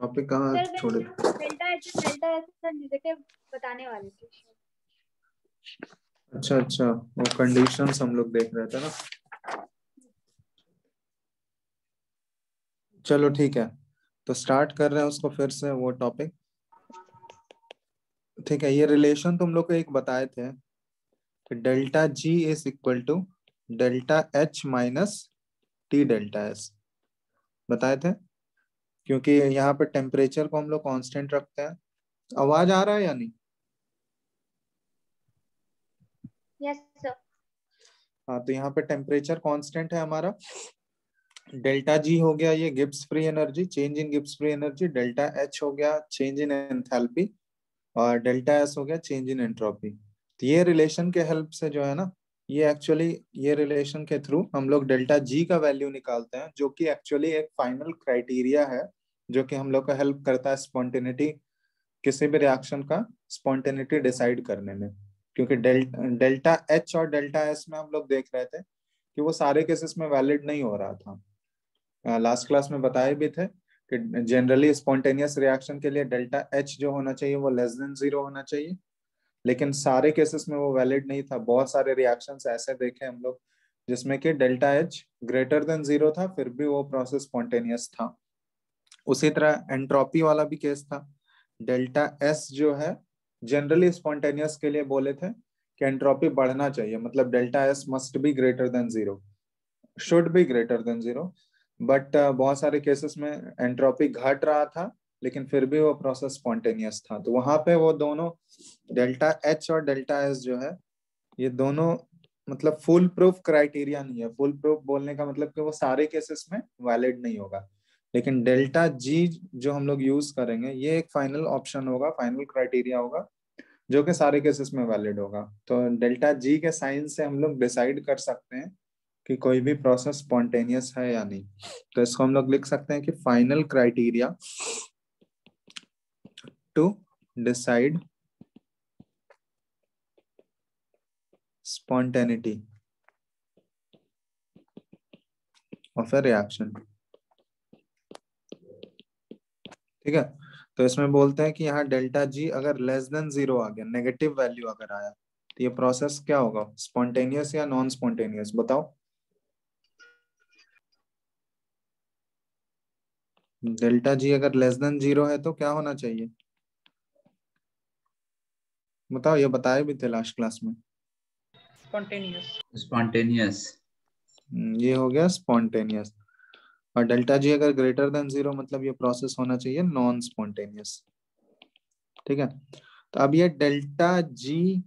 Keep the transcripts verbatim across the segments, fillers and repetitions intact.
Topic कहाँ छोड़े? Delta H delta H sir negative बताने वाले थे। अच्छा अच्छा, वो कंडीशंस हम लोग देख रहे थे ना। चलो ठीक है, तो स्टार्ट कर रहे हैं उसको फिर से वो टॉपिक। ठीक है, ये रिलेशन तुम लोग को एक बताए थे कि delta G is equal to delta H minus T delta S, बताए थे। क्योंकि यहाँ पे टेम्परेचर को हम लोग कांस्टेंट रखते हैं। आवाज आ रहा है या नहीं? Yes sir. हाँ, तो यहाँ पे टेम्परेचर कांस्टेंट है हमारा। डेल्टा जी हो गया ये Gibbs free energy, change in Gibbs free energy. Delta H हो गया चेंज इन एंथैल्पी, और डेल्टा एस हो गया चेंज इन एंट्रोपी। तो ये रिलेशन के हेल्प से जो है ना, ये एक्चुअली ये रिलेशन के थ्रू हम लोग डेल्टा जी का वैल्यू निकालते हैं, जो कि एक्चुअली एक फाइनल क्राइटेरिया है जो कि हम लोग का हेल्प करता है स्पॉन्टेनिटी, किसी भी रिएक्शन का स्पॉन्टेनिटी डिसाइड करने में। क्योंकि डेल्टा एच और डेल्टा एस में हम लोग देख रहे थे कि वो सारे केसेस में वैलिड नहीं हो रहा था। लास्ट क्लास में बताए भी थे कि जनरली स्पॉन्टेनियस रिएक्शन के लिए डेल्टा एच जो होना चाहिए वो लेस देन जीरो होना चाहिए, लेकिन सारे केसेस में वो वैलिड नहीं था। बहुत सारे रिएक्शंस ऐसे देखे हम लोग जिसमें कि delta H greater than zero था, फिर भी वो प्रोसेस स्पॉन्टेनियस था। उसी तरह एंट्रोपी वाला भी केस था। डेल्टा एस जो है जनरली स्पॉन्टेनियस के लिए बोले थे कि एंट्रोपी बढ़ना चाहिए, मतलब delta S must be greater than zero, should be greater than zero, but बहुत सारे केसेस में एंट्रोपी घट रहा था, लेकिन फिर भी वो प्रोसेस स्पॉन्टेनियस था। तो वहां पे वो दोनों डेल्टा एच और डेल्टा एस जो है, ये दोनों मतलब फुल प्रूफ क्राइटेरिया नहीं है। फुल प्रूफ बोलने का मतलब कि वो सारे केसेस में वैलिड नहीं होगा, लेकिन डेल्टा जी जो हम लोग यूज करेंगे ये एक फाइनल ऑप्शन होगा, फाइनल क्राइटेरिया होगा जो कि सारे केसेस में वैलिड होगा। तो डेल्टा जी के साइन से हम लोग डिसाइड कर सकते हैं कि कोई भी प्रोसेस स्पॉन्टेनियस है या नहीं। तो इसको हम लोग लिख सकते हैं कि final criteria to decide spontaneity of a reaction. ठीक है, तो इसमें बोलते हैं कि यहाँ डेल्टा जी अगर लेस देन जीरो आ गया, नेगेटिव वैल्यू अगर आया, तो ये प्रोसेस क्या होगा, स्पॉन्टेनियस या नॉन स्पॉन्टेनियस, बताओ। डेल्टा जी अगर लेस देन जीरो है तो क्या होना चाहिए, बताओ। ये बताए भी थे लास्ट क्लास में, स्पॉन्टेनियस। स्पॉन्टेनियस ये हो गया स्पॉन्टेनियस, और डेल्टा जी अगर ग्रेटर देन जीरो मतलब ये प्रोसेस होना चाहिए नॉन स्पॉन्टेनियस। ठीक है, तो अब ये delta G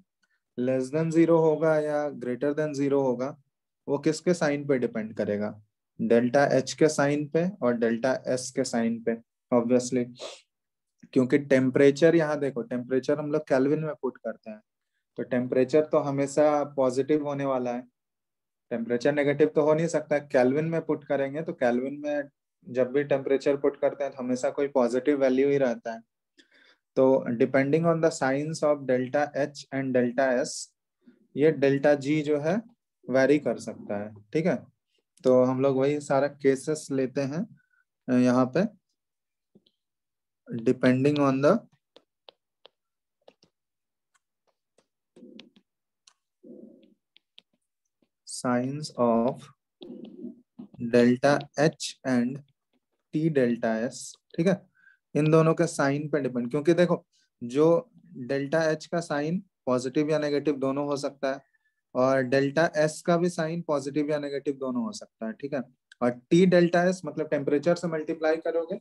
less than zero होगा या ग्रेटर देन जीरो होगा, वो किसके साइन पे डिपेंड करेगा, डेल्टा एच के साइन पे और डेल्टा एस के साइन पे ऑब्वियसली। क्योंकि टेम्परेचर, यहाँ देखो टेम्परेचर हम लोग केल्विन में पुट करते हैं, तो टेम्परेचर तो हमेशा पॉजिटिव होने वाला है, टेम्परेचर नेगेटिव तो हो नहीं सकता। केल्विन में पुट करेंगे तो केल्विन में जब भी टेम्परेचर पुट करते हैं तो हमेशा कोई पॉजिटिव वैल्यू ही रहता है। तो depending on the signs of delta H and delta S, ये डेल्टा जी जो है वेरी कर सकता है। ठीक है, तो हम लोग वही सारा केसेस लेते हैं यहाँ पे, depending on the signs of delta H and T delta S. ठीक है, इन दोनों के साइन पे डिपेंड, क्योंकि देखो जो डेल्टा एच का साइन पॉजिटिव या नेगेटिव दोनों हो सकता है, और डेल्टा एस का भी साइन पॉजिटिव या नेगेटिव दोनों हो सकता है। ठीक है, और टी डेल्टा एस मतलब टेम्परेचर से मल्टीप्लाई करोगे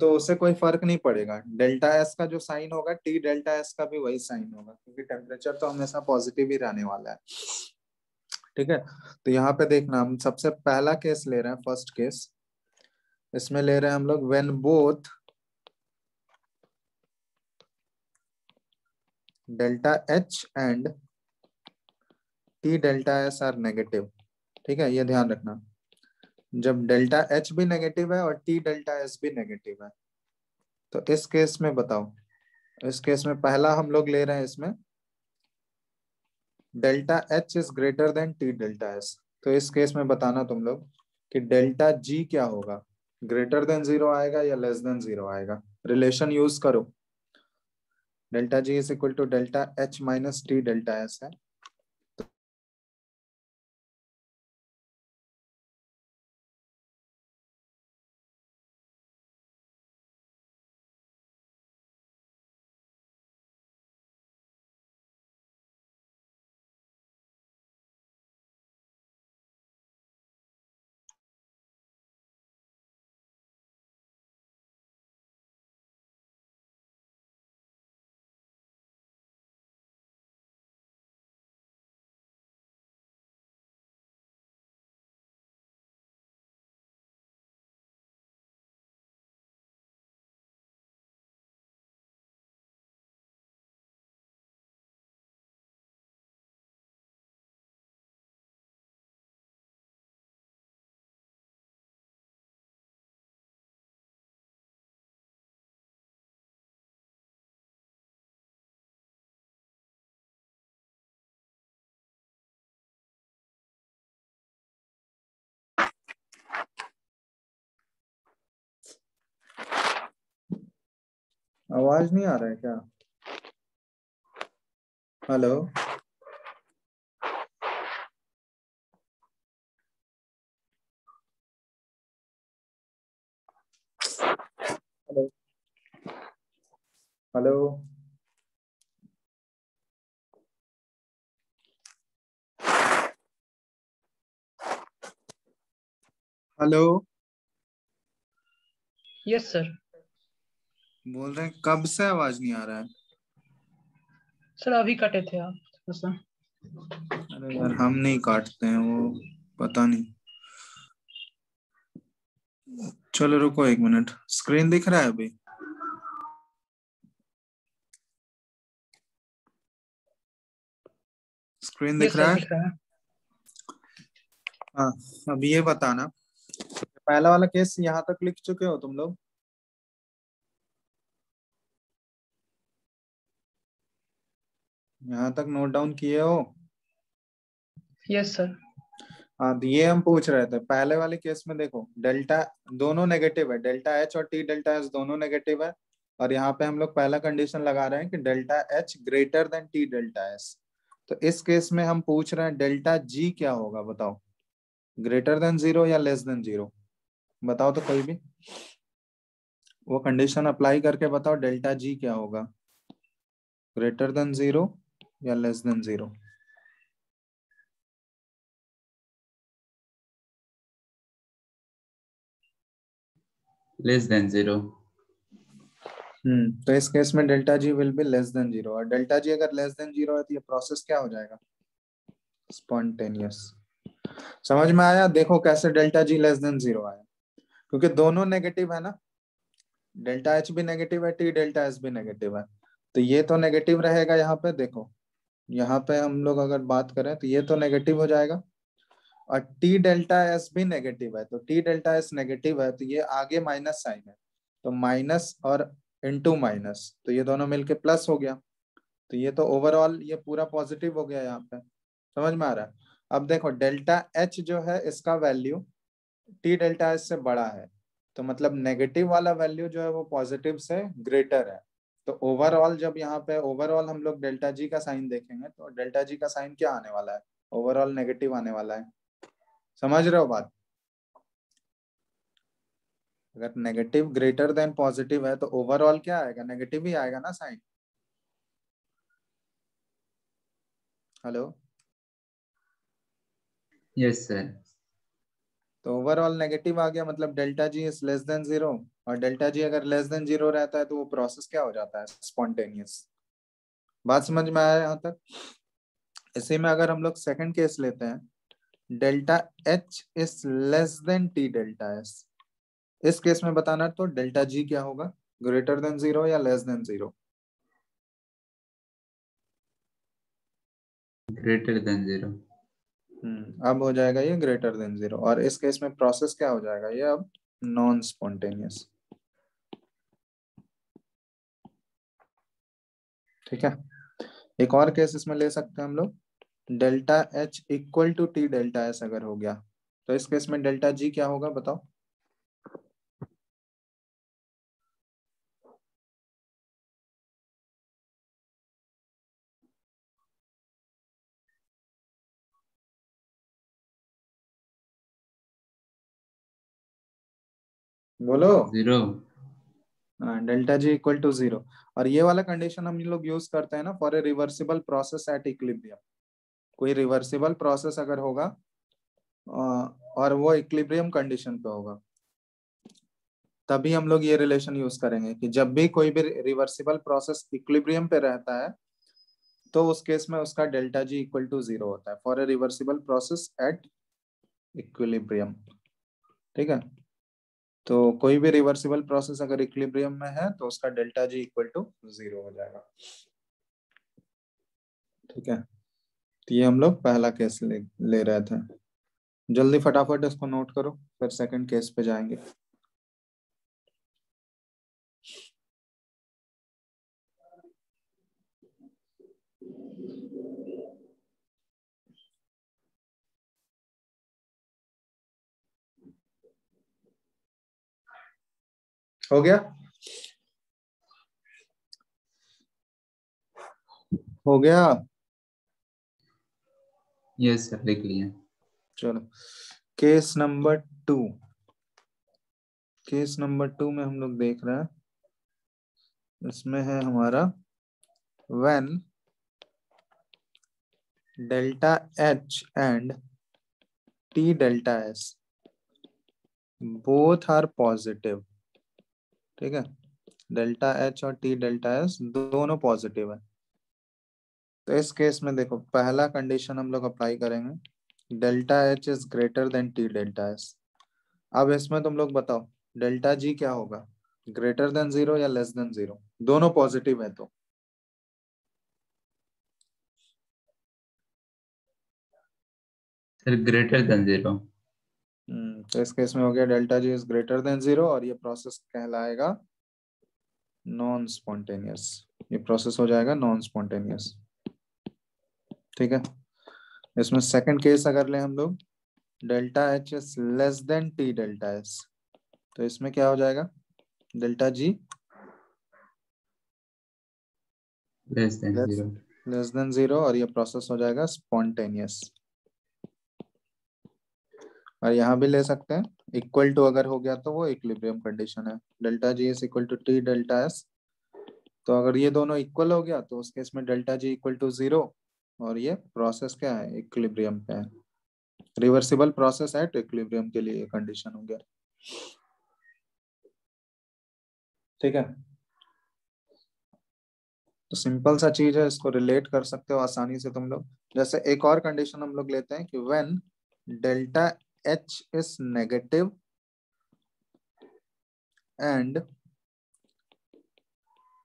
तो उससे कोई फर्क नहीं पड़ेगा। डेल्टा एस का जो साइन होगा टी डेल्टा एस का भी वही साइन होगा, क्योंकि टेम्परेचर तो हमेशा पॉजिटिव ही रहने वाला है। ठीक है, तो यहाँ पे देखना, हम सबसे पहला केस ले रहे हैं, फर्स्ट केस। इसमें ले रहे हैं हम लोग when both delta H and T delta S are negative. ठीक है, ये ध्यान रखना, जब डेल्टा एच भी नेगेटिव है और टी डेल्टा एस भी नेगेटिव है। तो इस केस में बताओ, इस केस में पहला हम लोग ले रहे हैं, इसमें delta H is greater than T delta S. तो इस केस में बताना तुम लोग कि डेल्टा जी क्या होगा, ग्रेटर देन जीरो आएगा या लेस देन जीरो आएगा। रिलेशन यूज करो, delta G is equal to delta H minus T delta S है। आवाज नहीं आ रहा है क्या? Hello, hello, hello, hello. Yes sir, बोल रहे हैं कब से आवाज नहीं आ रहा है सर? अभी काटे थे आप तो सर। अरे यार, हम नहीं काटते हैं, वो पता नहीं। चलो रुको एक मिनट, स्क्रीन दिख रहा है अभी? स्क्रीन दिख रहा है? दिख रहा है। हाँ, अब ये बताना, पहला वाला केस यहाँ तक लिख चुके हो तुम लोग? यहाँ तक नोट डाउन किए हो? Yes sir. हाँ, ये हम पूछ रहे थे। पहले वाले केस में देखो, डेल्टा दोनों नेगेटिव है, डेल्टा एच और टी डेल्टा एस दोनों नेगेटिव है, और यहाँ पे हम लोग पहला कंडीशन लगा रहे हैं कि delta H greater than T delta S. तो इस केस में हम पूछ रहे हैं डेल्टा जी क्या होगा, बताओ? ग्रेटर देन जीरो या लेस देन जीरो, बताओ तो कोई भी वो कंडीशन अप्लाई करके बताओ डेल्टा जी क्या होगा, ग्रेटर देन जीरो या less than zero. Less than zero. Hmm तो इस केस में delta G will be less than zero, और डेल्टा जी अगर लेस देन जीरो है तो ये प्रोसेस क्या हो जाएगा? स्पॉन्टेनियस। समझ में आया? देखो कैसे delta G less than zero आया, क्योंकि दोनों नेगेटिव है ना, डेल्टा एच भी नेगेटिव है, टी डेल्टा एस भी नेगेटिव है, तो ये तो नेगेटिव रहेगा। यहाँ पे देखो, यहाँ पे हम लोग अगर बात करें तो ये तो नेगेटिव हो जाएगा, और टी डेल्टा एस भी नेगेटिव है, तो टी डेल्टा एस नेगेटिव है, तो ये आगे माइनस साइन है, तो माइनस और इनटू माइनस, तो ये दोनों मिलके प्लस हो गया, तो ये तो ओवरऑल ये पूरा पॉजिटिव हो गया यहाँ पे। समझ में आ रहा है? अब देखो डेल्टा एच जो है इसका वैल्यू टी डेल्टा एस से बड़ा है, तो मतलब नेगेटिव वाला वैल्यू जो है वो पॉजिटिव से ग्रेटर है। तो ओवरऑल जब यहाँ पे ओवरऑल हम लोग डेल्टा जी का साइन देखेंगे तो डेल्टा जी का साइन क्या आने वाला है? ओवरऑल नेगेटिव आने वाला है। समझ रहे हो बात? अगर नेगेटिव ग्रेटर देन पॉजिटिव है तो ओवरऑल क्या आएगा? नेगेटिव ही आएगा ना साइन। Hello, yes sir. तो ओवरऑल नेगेटिव आ गया, मतलब delta G is less than zero, और डेल्टा जी अगर लेस देन जीरो रहता है तो वो प्रोसेस क्या हो जाता है? स्पॉन्टेनियस। बात समझ में आया यहाँ तक? इसी में अगर हम लोग सेकंड केस लेते हैं, delta H is less than T delta S, इस केस में बताना तो डेल्टा जी क्या होगा, ग्रेटर देन जीरो या less than zero? Greater than zero. अब हो जाएगा ये ग्रेटर देन जीरो, और इस केस में प्रोसेस क्या हो जाएगा ये? अब नॉन स्पॉन्टेनियस। ठीक है, एक और केस इसमें ले सकते हैं हम लोग, delta H equal to T delta S अगर हो गया तो इस केस में डेल्टा जी क्या होगा, बताओ? बोलो zero, delta G equal to zero. और ये वाला कंडीशन हम लोग यूज करते हैं ना for a reversible process at equilibrium. कोई रिवर्सिबल प्रोसेस अगर होगा और वो इक्विलिब्रियम कंडीशन पे होगा तभी हम लोग ये रिलेशन यूज करेंगे कि जब भी कोई भी रिवर्सिबल प्रोसेस इक्विलिब्रियम पे रहता है तो उस केस में उसका delta G equal to zero होता है for a reversible process at equilibrium. ठीक है, तो कोई भी रिवर्सिबल प्रोसेस अगर इक्विलिब्रियम में है तो उसका delta G equal to zero हो जाएगा। ठीक है, तो ये हम लोग पहला केस ले, ले रहे थे। जल्दी फटाफट इसको नोट करो, फिर सेकंड केस पे जाएंगे। हो गया हो गया यस सर, लिख लिया। चलो case number two, case number two में हम लोग देख रहे हैं, इसमें है हमारा when delta H and T delta S both are positive. ठीक है, डेल्टा एच और टी डेल्टा एस दोनों पॉजिटिव है। तो इस केस में देखो पहला कंडीशन हम लोग अप्लाई करेंगे, delta H is greater than T delta S. अब इसमें तुम लोग बताओ डेल्टा जी क्या होगा, ग्रेटर देन जीरो या लेस देन जीरो? दोनों पॉजिटिव है तो ग्रेटर देन जीरो। तो इस केस में हो गया delta G is greater than zero और ये प्रोसेस कहलाएगा नॉन स्पॉन्टेनियस। ये प्रोसेस हो जाएगा नॉन स्पॉन्टेनियस। ठीक है, इसमें सेकंड केस अगर ले हम लोग, delta H is less than T delta S, तो इसमें क्या हो जाएगा, delta G less than zero, less than zero और ये प्रोसेस हो जाएगा स्पॉन्टेनियस। और यहाँ भी ले सकते हैं इक्वल टू, अगर हो गया तो वो इक्विलिब्रियम कंडीशन है, delta G is equal to T delta S. तो अगर ये दोनों इक्वल हो गया तो उस केस में delta G equal to zero और ये प्रोसेस क्या है, इक्विलिब्रियम पे है। रिवर्सिबल प्रोसेस है तो इक्विलिब्रियम के लिए कंडीशन हो गया। ठीक है, तो सिंपल सा चीज है, इसको रिलेट कर सकते हो आसानी से तुम लोग। जैसे एक और कंडीशन हम लोग लेते हैं कि when delta H is negative and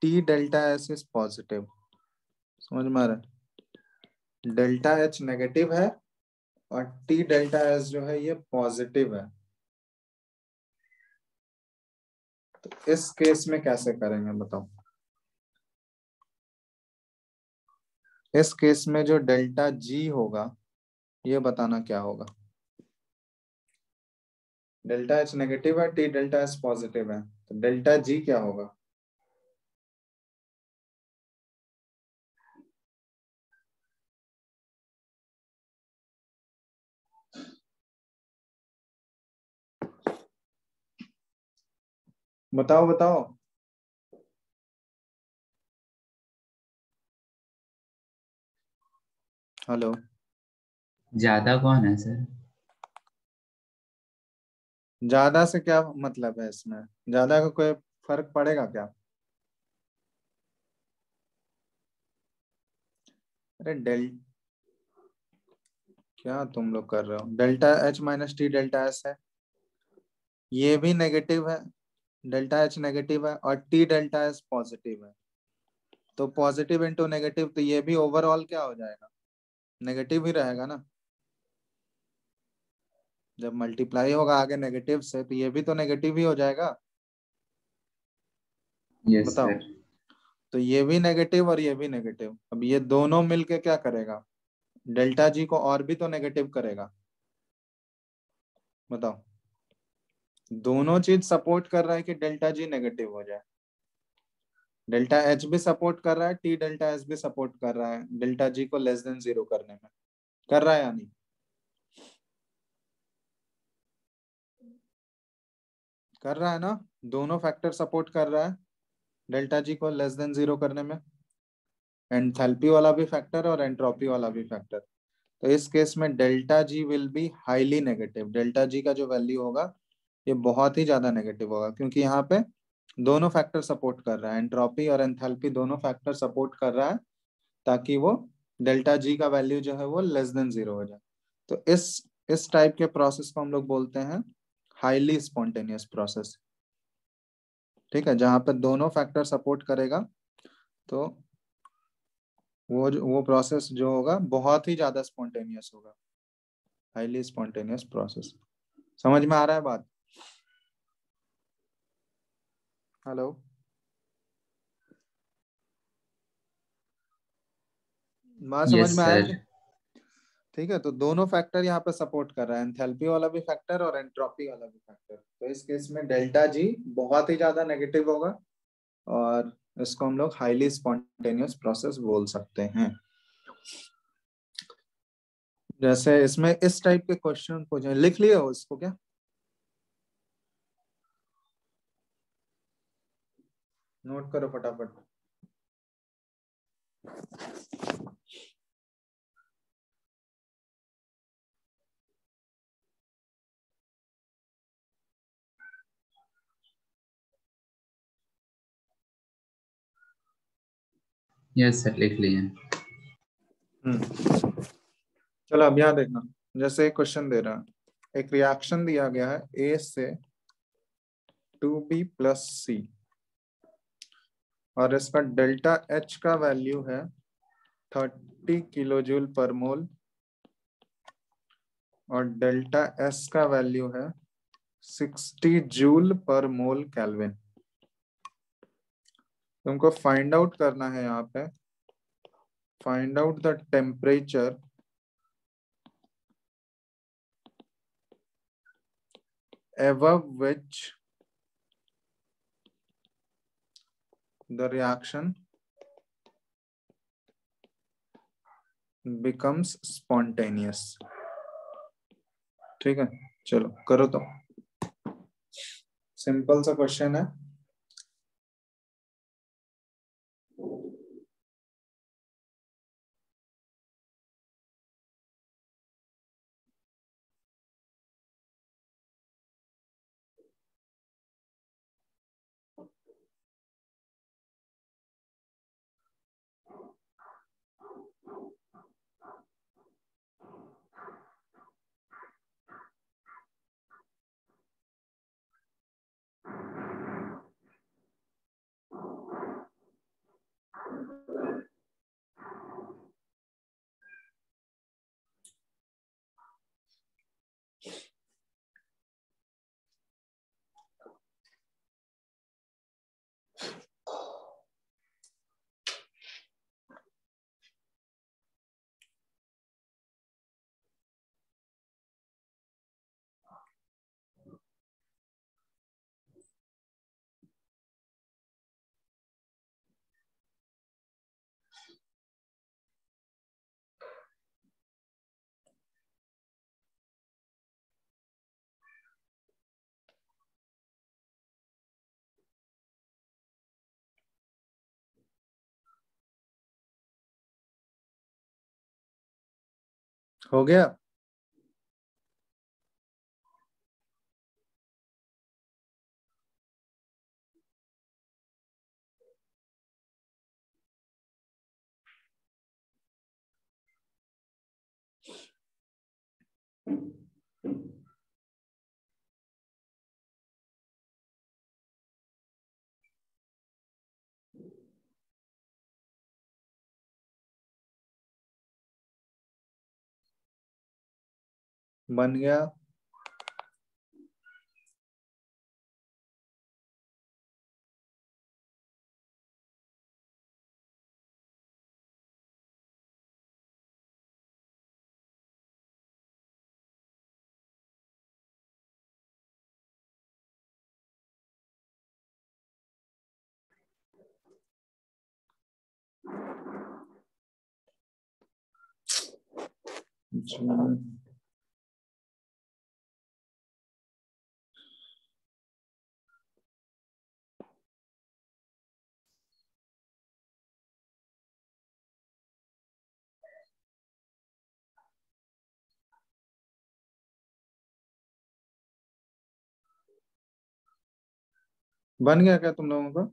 T delta S is positive. समझ में आ रहा है, डेल्टा H नेगेटिव है और T डेल्टा S जो है ये पॉजिटिव है। तो इस केस में कैसे करेंगे बताओ? इस केस में जो डेल्टा G होगा ये बताना क्या होगा। डेल्टा एच नेगेटिव है, टी डेल्टा एस पॉजिटिव है, तो डेल्टा जी क्या होगा? बताओ बताओ। हेलो, ज्यादा कौन है सर? ज्यादा से क्या मतलब है इसमें, ज्यादा का कोई फर्क पड़ेगा क्या? अरे डेल क्या तुम लोग कर रहे हो, delta H minus T delta S है, ये भी नेगेटिव है, डेल्टा एच नेगेटिव है और टी डेल्टा एस पॉजिटिव है। तो पॉजिटिव इंटू नेगेटिव, तो ये भी ओवरऑल क्या हो जाएगा, नेगेटिव ही रहेगा ना। जब मल्टीप्लाई होगा आगे नेगेटिव से तो ये भी तो नेगेटिव ही हो जाएगा। yes, बताओ sir. तो ये भी नेगेटिव और ये भी नेगेटिव, अब ये दोनों मिलके क्या करेगा, डेल्टा जी को और भी तो नेगेटिव करेगा। बताओ, दोनों चीज सपोर्ट कर रहा है कि डेल्टा जी नेगेटिव हो जाए। डेल्टा एच भी सपोर्ट कर रहा है, टी डेल्टा एस भी सपोर्ट कर रहा है डेल्टा जी को लेस देन जीरो करने में, कर रहा है यानी। कर रहा है ना, दोनों फैक्टर सपोर्ट कर रहा है डेल्टा जी को लेस देन जीरो करने में, एंथैल्पी वाला भी फैक्टर और एंट्रोपी वाला भी फैक्टर। तो इस केस में delta G will be highly negative, delta G का जो वैल्यू होगा ये बहुत ही ज्यादा नेगेटिव होगा, क्योंकि यहाँ पे दोनों फैक्टर सपोर्ट कर रहा है, एंट्रोपी और एंथैल्पी दोनों फैक्टर सपोर्ट कर रहा है ताकि वो डेल्टा जी का वैल्यू जो है वो लेस देन जीरो हो जाए। तो इस इस टाइप के प्रोसेस को हम लोग बोलते हैं हाईली स्पॉन्टेनियस प्रोसेस, ठीक है, जहां पर दोनों फैक्टर सपोर्ट करेगा तो वो वो प्रोसेस जो होगा बहुत ही ज्यादा स्पॉन्टेनियस होगा, हाईली स्पॉन्टेनियस प्रोसेस। समझ में आ रहा है बात? हेलो, बात समझ में आ रही है? ठीक है, तो दोनों फैक्टर यहाँ पे सपोर्ट कर रहा है, एंथैल्पी वाला भी फैक्टर और एंट्रोपी वाला भी फैक्टर। तो इस केस में डेल्टा जी बहुत ही ज्यादा नेगेटिव होगा और इसको हम लोग हाईली स्पॉन्टेनियस प्रोसेस बोल सकते हैं। जैसे इसमें इस टाइप के क्वेश्चन पूछे, लिख लिए हो इसको क्या? नोट करो फटाफट। यस सर, लिख लिए। हम्म, चलो अब यहाँ देखना, जैसे एक क्वेश्चन दे रहा है, एक रिएक्शन दिया गया है ए से टू बी प्लस सी और इसका डेल्टा एच का वैल्यू है थर्टी किलो जूल पर मोल और डेल्टा एस का वैल्यू है सिक्सटी जूल पर मोल केल्विन। तुमको फाइंड आउट करना है यहाँ पे, find out the temperature above which the reaction becomes spontaneous। ठीक है, चलो करो। तो सिंपल सा क्वेश्चन है, हो गया? बन गया? बन गया क्या तुम लोगों का?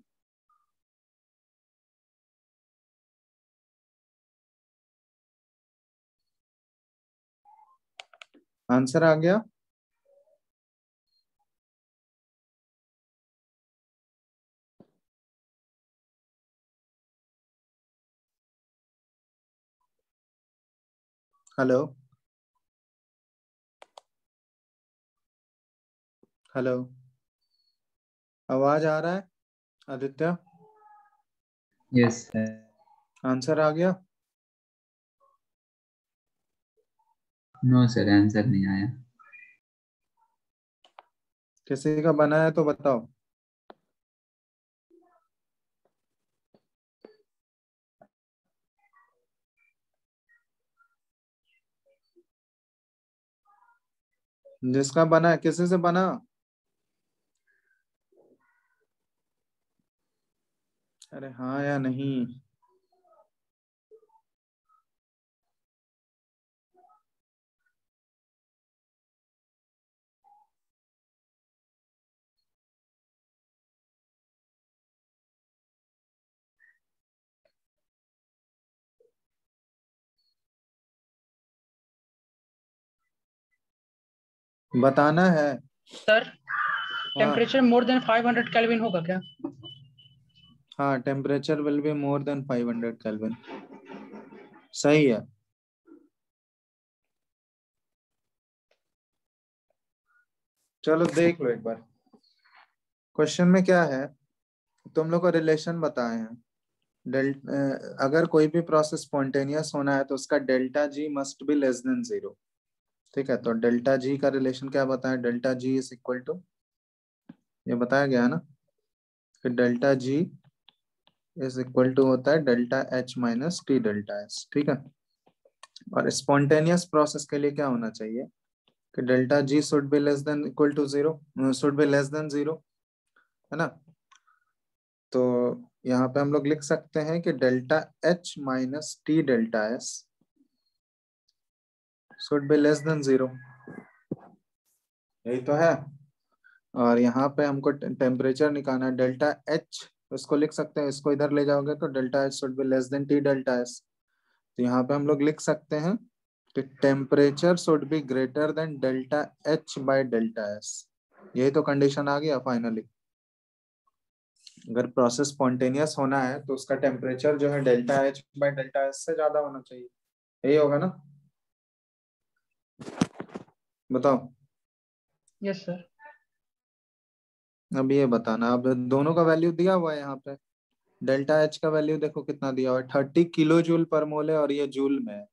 आंसर आ गया? हेलो हेलो, आवाज आ रहा है Aditya? Yes yes, sir. Answer आ गया? नो सर, आंसर नहीं आया। किसी का बना है तो बताओ। जिसका बना है, किसी से बना? अरे हाँ या नहीं? बताना है sir. Temperature more than five hundred kelvin होगा क्या? हाँ, temperature will be more than five hundred kelvin. सही है। चलो देख लो एक बार, क्वेश्चन में क्या है, तुम लोग को रिलेशन बताए हैं। डेल्टा, अगर कोई भी प्रोसेस स्पॉन्टेनियस होना है तो उसका delta G must be less than zero. ठीक है, तो डेल्टा जी का रिलेशन क्या बताया? Delta G is equal to, ये बताया गया है ना कि delta G is equal to होता है delta H minus T delta S. ठीक है, और स्पॉन्टेनियस प्रोसेस के लिए क्या होना चाहिए कि delta G should be less than equal to zero, should be less than zero, है ना। तो यहाँ पे हम लोग लिख सकते हैं कि delta H minus T delta S should be less than zero, यही तो है। और यहाँ पे हमको टेम्परेचर निकालना है, डेल्टा एच, इसको लिख सकते हैं, इसको इधर ले जाओगे तो delta H should be less than T delta S. तो यहाँ पे हम लोग लिख सकते हैं कि temperature should be greater than delta H by delta S. यही तो कंडीशन आ गया फाइनली। अगर प्रोसेस स्पॉन्टेनियस होना है तो उसका टेम्परेचर जो है delta H by delta S से ज्यादा होना चाहिए, यही होगा ना? बताओ। Yes sir. अब ये बताना, अब दोनों का वैल्यू दिया हुआ है यहाँ पे। डेल्टा एच का वैल्यू देखो कितना दिया हुआ है, थर्टी किलो जूल पर मोल है और ये जूल में है,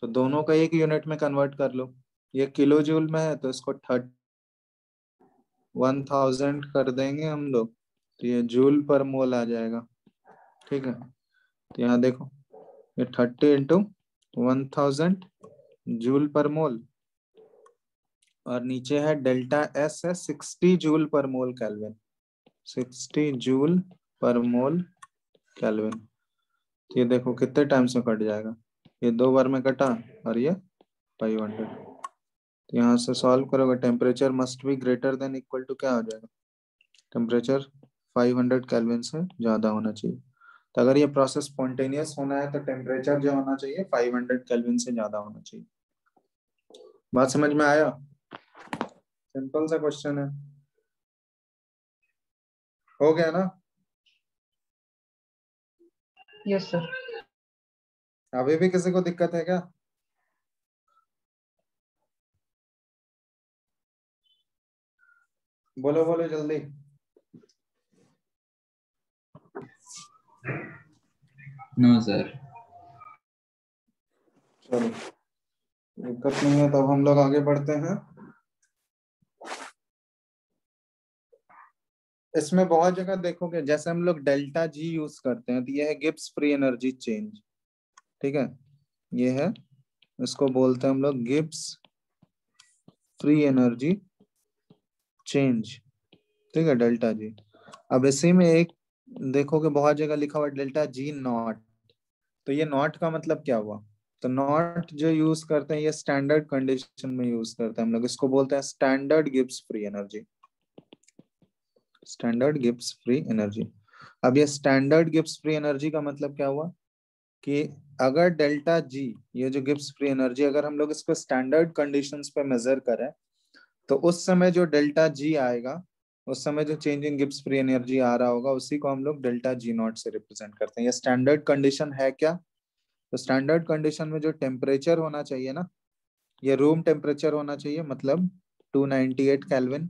तो दोनों का एक यूनिट में कन्वर्ट कर लो। ये किलो जूल में है तो इसको थर्टी वन थाउजेंड कर देंगे हम लोग, तो ये जूल पर मोल आ जाएगा। ठीक है, तो यहाँ देखो ये thirty into one thousand joule पर मोल, और नीचे है डेल्टा एस है सिक्सटी जूल पर मोल केल्विन, सिक्सटी जूल पर मोल केल्विन। तो ये देखो कितने टाइम्स में कट जाएगा, ये दो बार में कटा और ये फाइव हंड्रेड। तो यहाँ से सॉल्व करोगे, temperature must be greater than equal to क्या हो जाएगा? टेम्परेचर फाइव हंड्रेड केल्विन से ज्यादा होना चाहिए। तो अगर ये प्रोसेस स्पॉन्टेनियस होना है तो टेम्परेचर जो होना चाहिए फाइव हंड्रेड केल्विन से ज्यादा होना चाहिए। बात समझ में आया? सिंपल सा क्वेश्चन है, हो गया ना? Yes sir. अभी भी किसी को दिक्कत है क्या? बोलो बोलो जल्दी। No sir. चलो दिक्कत नहीं है, तब हम लोग आगे बढ़ते हैं। इसमें बहुत जगह देखोगे, जैसे हम लोग डेल्टा जी यूज करते हैं, तो ये है गिब्स फ्री एनर्जी चेंज। ठीक है, ये है, इसको बोलते हैं हम लोग गिब्स फ्री एनर्जी चेंज। ठीक है, डेल्टा जी। अब इसी में एक देखोगे बहुत जगह लिखा हुआ डेल्टा जी नॉट, तो ये नॉट का मतलब क्या हुआ? तो नॉट जो यूज करते हैं ये स्टैंडर्ड कंडीशन में यूज करते हैं हम लोग, इसको बोलते हैं standard Gibbs free energy. Standard Gibbs free energy. अब ये स्टैंडर्ड गिब्स फ्री एनर्जी का मतलब क्या हुआ कि अगर डेल्टा जी, ये जो गिब्स फ्री एनर्जी, अगर हम लोग इसको स्टैंडर्ड कंडीशंस पे मेजर करें तो उस समय जो डेल्टा जी आएगा, उस समय जो change in Gibbs free energy आ रहा होगा, उसी को हम लोग डेल्टा जी नॉट से रिप्रेजेंट करते हैं। ये स्टैंडर्ड कंडीशन है क्या? तो स्टैंडर्ड कंडीशन में जो टेम्परेचर होना चाहिए ना, ये रूम टेम्परेचर होना चाहिए, मतलब दो सौ अट्ठानवे केल्विन,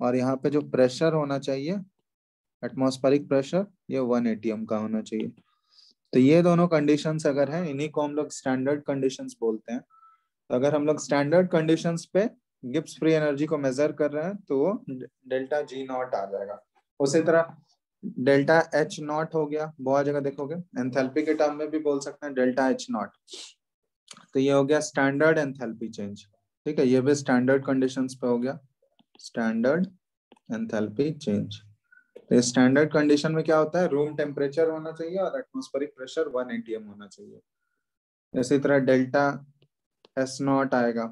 और यहाँ पे जो प्रेशर होना चाहिए, एटमॉस्फेरिक प्रेशर, ये एक सौ अस्सी एटम का होना चाहिए। तो ये दोनों कंडीशंस अगर हैं, इन्हीं को हम लोग स्टैंडर्ड कंडीशंस बोलते हैं। तो अगर हम लोग स्टैंडर्ड कंडीशंस पे गिब्स फ्री एनर्जी को मेजर कर रहे हैं तो वो डेल्टा जी नॉट आ जाएगा। उसी तरह डेल्टा एच नॉट हो गया, बहुत जगह देखोगे, एंथैल्पी के टर्म में भी बोल सकते हैं डेल्टा एच नॉट। तो ये हो गया स्टैंडर्ड एंथैल्पी चेंज, ठीक है, ये भी स्टैंडर्ड कंडीशंस पे हो गया स्टैंडर्ड एंथैल्पी चेंज। तो स्टैंडर्ड कंडीशन में क्या होता है, रूम टेम्परेचर होना चाहिए और एटमॉस्फेरिक प्रेशर एक सौ अस्सी एटम होना चाहिए। इसी तरह डेल्टा एस नॉट आएगा,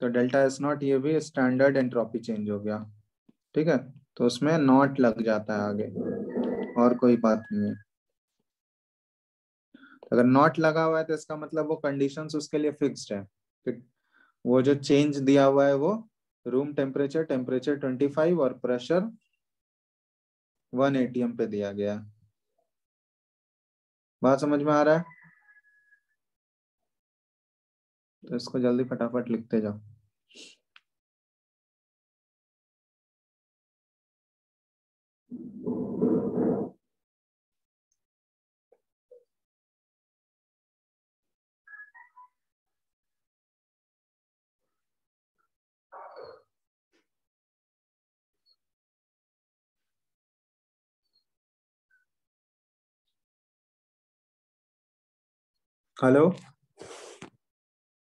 तो डेल्टा एस नॉट ये भी स्टैंडर्ड एंट्रोपी चेंज हो गया, ठीक है, तो उसमें नॉट लग जाता है आगे, और कोई बात नहीं है। अगर नॉट लगा हुआ है तो इसका मतलब वो कंडीशंस उसके लिए फिक्स्ड है कि वो जो चेंज दिया हुआ है वो रूम टेम्परेचर, टेम्परेचर पच्चीस और प्रेशर एक सौ अस्सी एटम पे दिया गया। बात समझ में आ रहा है? तो इसको जल्दी फटाफट लिखते जाओ। हेलो।